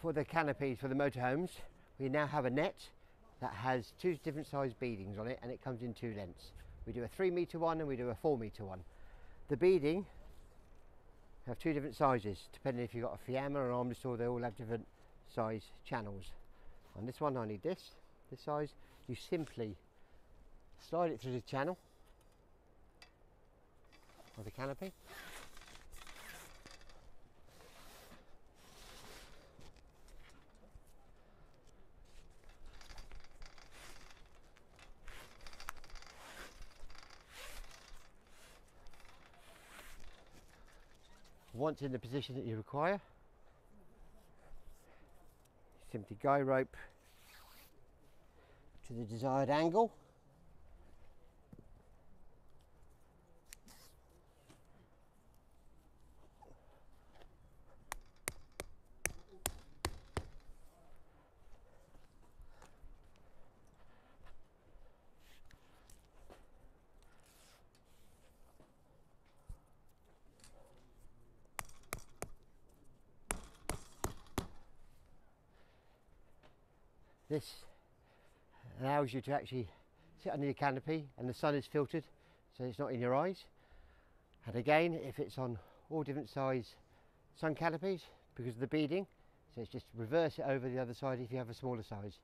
for the canopies for the motorhomes, we now have a net that has two different size beadings on it, and it comes in two lengths. We do a 3 metre one and we do a 4 metre one. The beading have two different sizes, depending if you've got a Fiamma or an Omnistor, they all have different size channels. On this one I need this size. You simply slide it through the channel of the canopy. Once in the position that you require, simply guy rope to the desired angle. This allows you to actually sit under your canopy and the sun is filtered, so it's not in your eyes. And again, if it's on all different size sun canopies because of the beading, so it's just reverse it over the other side if you have a smaller size.